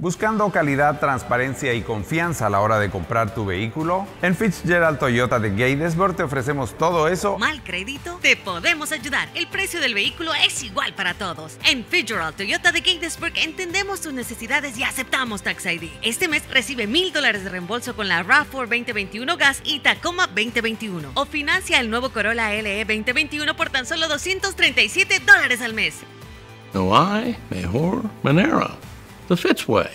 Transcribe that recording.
Buscando calidad, transparencia y confianza a la hora de comprar tu vehículo, en Fitzgerald Toyota de Gaithersburg te ofrecemos todo eso. ¿Mal crédito? Te podemos ayudar. El precio del vehículo es igual para todos. En Fitzgerald Toyota de Gaithersburg entendemos tus necesidades y aceptamos Tax ID. Este mes recibe $1,000 de reembolso con la RAV4 2021 Gas y Tacoma 2021. O financia el nuevo Corolla LE 2021 por tan solo $237 al mes. No hay mejor manera. The Fitz way.